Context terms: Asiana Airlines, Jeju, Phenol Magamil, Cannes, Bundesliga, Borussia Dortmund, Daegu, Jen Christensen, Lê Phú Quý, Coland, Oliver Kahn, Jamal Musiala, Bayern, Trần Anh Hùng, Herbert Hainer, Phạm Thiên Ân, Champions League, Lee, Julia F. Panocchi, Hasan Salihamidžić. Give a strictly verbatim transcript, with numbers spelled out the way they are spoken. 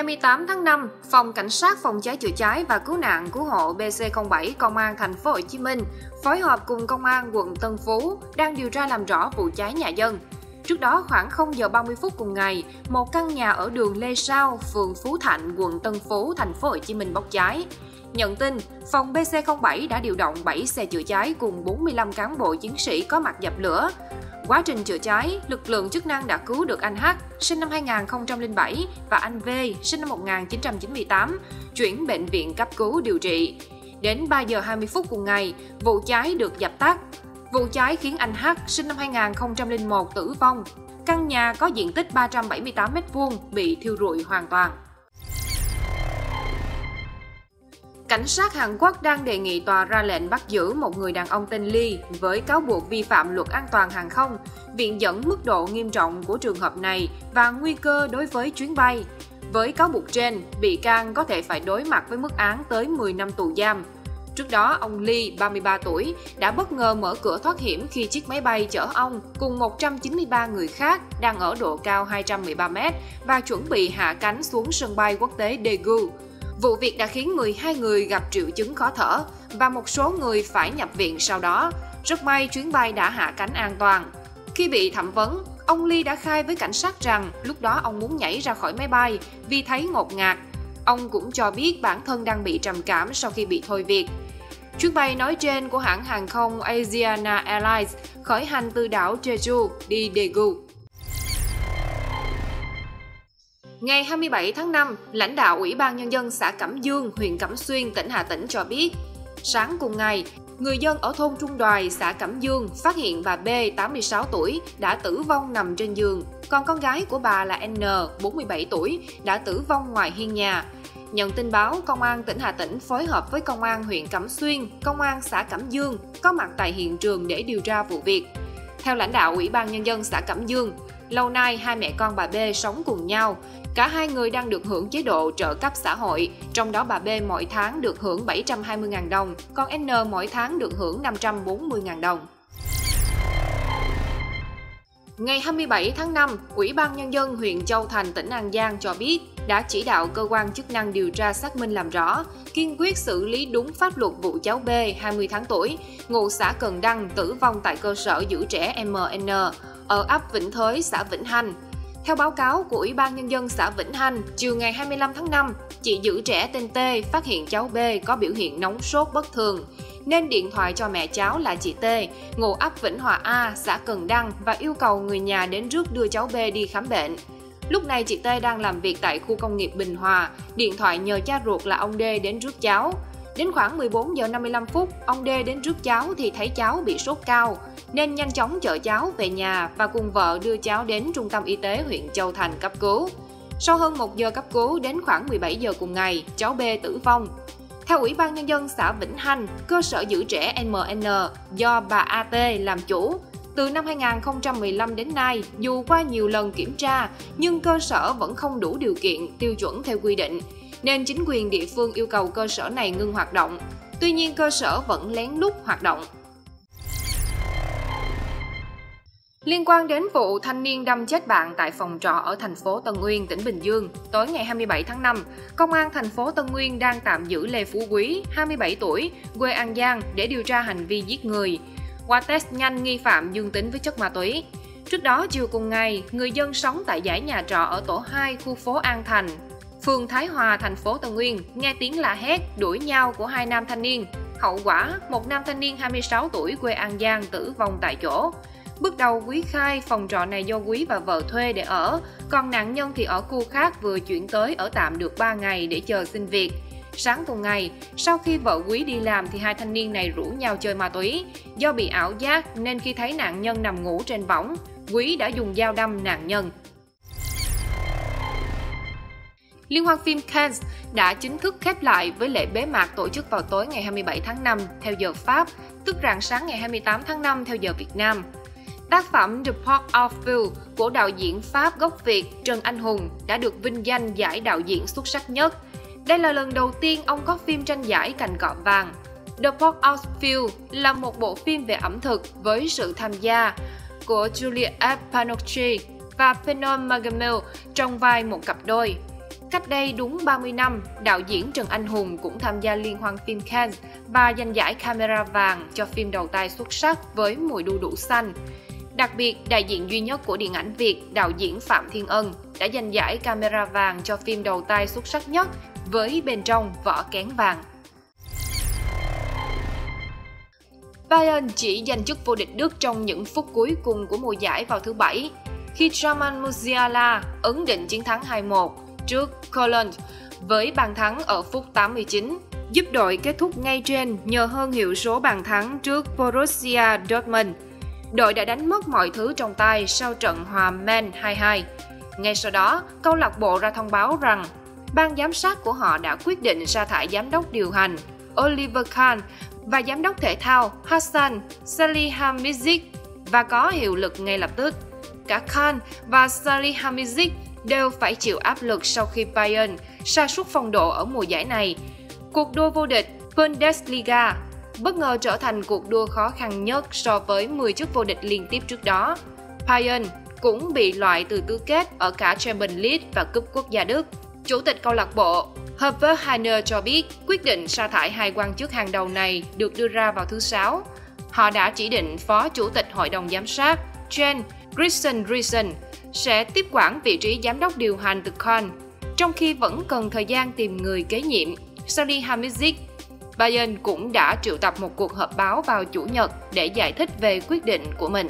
hai mươi tám tháng năm, Phòng Cảnh sát phòng cháy chữa cháy và cứu nạn cứu hộ B C không bảy Công an Thành phố Hồ Chí Minh phối hợp cùng Công an quận Tân Phú đang điều tra làm rõ vụ cháy nhà dân. Trước đó khoảng không giờ ba mươi phút cùng ngày, một căn nhà ở đường Lê Sao, phường Phú Thạnh, quận Tân Phú, Thành phố Hồ Chí Minh bốc cháy. Nhận tin, phòng B C không bảy đã điều động bảy xe chữa cháy cùng bốn mươi lăm cán bộ chiến sĩ có mặt dập lửa. Quá trình chữa cháy, lực lượng chức năng đã cứu được anh H, sinh năm hai nghìn không trăm lẻ bảy, và anh V, sinh năm một nghìn chín trăm chín mươi tám, chuyển bệnh viện cấp cứu điều trị. Đến ba giờ hai mươi phút cùng ngày, vụ cháy được dập tắt. Vụ cháy khiến anh H, sinh năm hai nghìn không trăm lẻ một, tử vong. Căn nhà có diện tích ba trăm bảy mươi tám mét vuông bị thiêu rụi hoàn toàn. Cảnh sát Hàn Quốc đang đề nghị tòa ra lệnh bắt giữ một người đàn ông tên Lee với cáo buộc vi phạm luật an toàn hàng không, viện dẫn mức độ nghiêm trọng của trường hợp này và nguy cơ đối với chuyến bay. Với cáo buộc trên, bị can có thể phải đối mặt với mức án tới mười năm tù giam. Trước đó, ông Lee, ba mươi ba tuổi, đã bất ngờ mở cửa thoát hiểm khi chiếc máy bay chở ông cùng một trăm chín mươi ba người khác đang ở độ cao hai trăm mười ba mét và chuẩn bị hạ cánh xuống sân bay quốc tế Daegu. Vụ việc đã khiến mười hai người gặp triệu chứng khó thở và một số người phải nhập viện sau đó. Rất may chuyến bay đã hạ cánh an toàn. Khi bị thẩm vấn, ông Lee đã khai với cảnh sát rằng lúc đó ông muốn nhảy ra khỏi máy bay vì thấy ngột ngạt. Ông cũng cho biết bản thân đang bị trầm cảm sau khi bị thôi việc. Chuyến bay nói trên của hãng hàng không Asiana Airlines khởi hành từ đảo Jeju đi Daegu. Ngày hai mươi bảy tháng năm, lãnh đạo Ủy ban Nhân dân xã Cẩm Dương, huyện Cẩm Xuyên, tỉnh Hà Tĩnh cho biết, sáng cùng ngày, người dân ở thôn Trung Đoài, xã Cẩm Dương phát hiện bà B, tám mươi sáu tuổi, đã tử vong nằm trên giường, còn con gái của bà là N, bốn mươi bảy tuổi, đã tử vong ngoài hiên nhà. Nhận tin báo, Công an tỉnh Hà Tĩnh phối hợp với Công an huyện Cẩm Xuyên, Công an xã Cẩm Dương có mặt tại hiện trường để điều tra vụ việc. Theo lãnh đạo Ủy ban Nhân dân xã Cẩm Dương, lâu nay hai mẹ con bà B sống cùng nhau. Cả hai người đang được hưởng chế độ trợ cấp xã hội, trong đó bà B mỗi tháng được hưởng bảy trăm hai mươi nghìn đồng, còn N mỗi tháng được hưởng năm trăm bốn mươi nghìn đồng. Ngày hai mươi bảy tháng năm, Ủy ban Nhân dân huyện Châu Thành, tỉnh An Giang cho biết đã chỉ đạo cơ quan chức năng điều tra xác minh làm rõ, kiên quyết xử lý đúng pháp luật vụ cháu B, hai mươi tháng tuổi, ngụ xã Cần Đăng, tử vong tại cơ sở giữ trẻ M N, ở ấp Vĩnh Thới, xã Vĩnh Hanh. Theo báo cáo của Ủy ban Nhân dân xã Vĩnh Hanh, chiều ngày hai mươi lăm tháng năm, chị giữ trẻ tên T phát hiện cháu B có biểu hiện nóng sốt bất thường, nên điện thoại cho mẹ cháu là chị T, ngụ ấp Vĩnh Hòa A, xã Cần Đăng và yêu cầu người nhà đến rước đưa cháu B đi khám bệnh. Lúc này chị T đang làm việc tại khu công nghiệp Bình Hòa, điện thoại nhờ cha ruột là ông D đến rước cháu. Đến khoảng mười bốn giờ năm mươi lăm phút, ông D đến rước cháu thì thấy cháu bị sốt cao, nên nhanh chóng chở cháu về nhà và cùng vợ đưa cháu đến Trung tâm Y tế huyện Châu Thành cấp cứu. Sau hơn một giờ cấp cứu, đến khoảng mười bảy giờ cùng ngày, cháu B tử vong. Theo Ủy ban Nhân dân xã Vĩnh Hanh, cơ sở giữ trẻ M N do bà A T làm chủ. Từ năm hai nghìn không trăm mười lăm đến nay, dù qua nhiều lần kiểm tra, nhưng cơ sở vẫn không đủ điều kiện tiêu chuẩn theo quy định, nên chính quyền địa phương yêu cầu cơ sở này ngưng hoạt động. Tuy nhiên, cơ sở vẫn lén lút hoạt động. Liên quan đến vụ thanh niên đâm chết bạn tại phòng trọ ở thành phố Tân Uyên, tỉnh Bình Dương, tối ngày hai mươi bảy tháng năm, Công an thành phố Tân Uyên đang tạm giữ Lê Phú Quý, hai mươi bảy tuổi, quê An Giang để điều tra hành vi giết người. Qua test nhanh, nghi phạm dương tính với chất ma túy. Trước đó, chiều cùng ngày, người dân sống tại dãy nhà trọ ở tổ hai, khu phố An Thành, phường Thái Hòa, thành phố Tân Uyên, nghe tiếng la hét, đuổi nhau của hai nam thanh niên. Hậu quả, một nam thanh niên hai mươi sáu tuổi quê An Giang tử vong tại chỗ. Bước đầu, Quý khai phòng trọ này do Quý và vợ thuê để ở, còn nạn nhân thì ở khu khác vừa chuyển tới ở tạm được ba ngày để chờ xin việc. Sáng cùng ngày, sau khi vợ Quý đi làm thì hai thanh niên này rủ nhau chơi ma túy. Do bị ảo giác nên khi thấy nạn nhân nằm ngủ trên võng, Quý đã dùng dao đâm nạn nhân. Liên hoan phim Cannes đã chính thức khép lại với lễ bế mạc tổ chức vào tối ngày hai mươi bảy tháng năm theo giờ Pháp, tức rạng sáng ngày hai mươi tám tháng năm theo giờ Việt Nam. Tác phẩm The Port of View của đạo diễn Pháp gốc Việt Trần Anh Hùng đã được vinh danh giải đạo diễn xuất sắc nhất. Đây là lần đầu tiên ông có phim tranh giải cành cọ vàng. The Port of View là một bộ phim về ẩm thực với sự tham gia của Julia F. Panocchi và Phenol Magamil trong vai một cặp đôi. Cách đây đúng ba mươi năm, đạo diễn Trần Anh Hùng cũng tham gia liên hoan phim Cannes và giành giải Camera Vàng cho phim đầu tay xuất sắc với Mùi đu đủ xanh. Đặc biệt, đại diện duy nhất của điện ảnh Việt, đạo diễn Phạm Thiên Ân đã giành giải Camera Vàng cho phim đầu tay xuất sắc nhất với Bên trong vỏ kén vàng. Bayern chỉ giành chức vô địch Đức trong những phút cuối cùng của mùa giải vào thứ Bảy, khi Jamal Musiala ấn định chiến thắng hai một trước Coland với bàn thắng ở phút tám mươi chín, giúp đội kết thúc ngay trên nhờ hơn hiệu số bàn thắng trước Borussia Dortmund. Đội đã đánh mất mọi thứ trong tay sau trận hòa Man hai hai. Ngay sau đó, câu lạc bộ ra thông báo rằng ban giám sát của họ đã quyết định sa thải giám đốc điều hành Oliver Kahn và giám đốc thể thao Hasan Salihamidžić và có hiệu lực ngay lập tức. Cả Kahn và Salihamidžić đều phải chịu áp lực sau khi Bayern sa sút phong độ ở mùa giải này. Cuộc đua vô địch Bundesliga bất ngờ trở thành cuộc đua khó khăn nhất so với mười chức vô địch liên tiếp trước đó. Bayern cũng bị loại từ tứ kết ở cả Champions League và Cúp Quốc gia Đức. Chủ tịch câu lạc bộ Herbert Hainer cho biết quyết định sa thải hai quan chức hàng đầu này được đưa ra vào thứ Sáu. Họ đã chỉ định Phó Chủ tịch Hội đồng Giám sát Jen Christensen sẽ tiếp quản vị trí giám đốc điều hành từ Cannes, trong khi vẫn cần thời gian tìm người kế nhiệm Salihamidžić. Bayern cũng đã triệu tập một cuộc họp báo vào Chủ nhật để giải thích về quyết định của mình.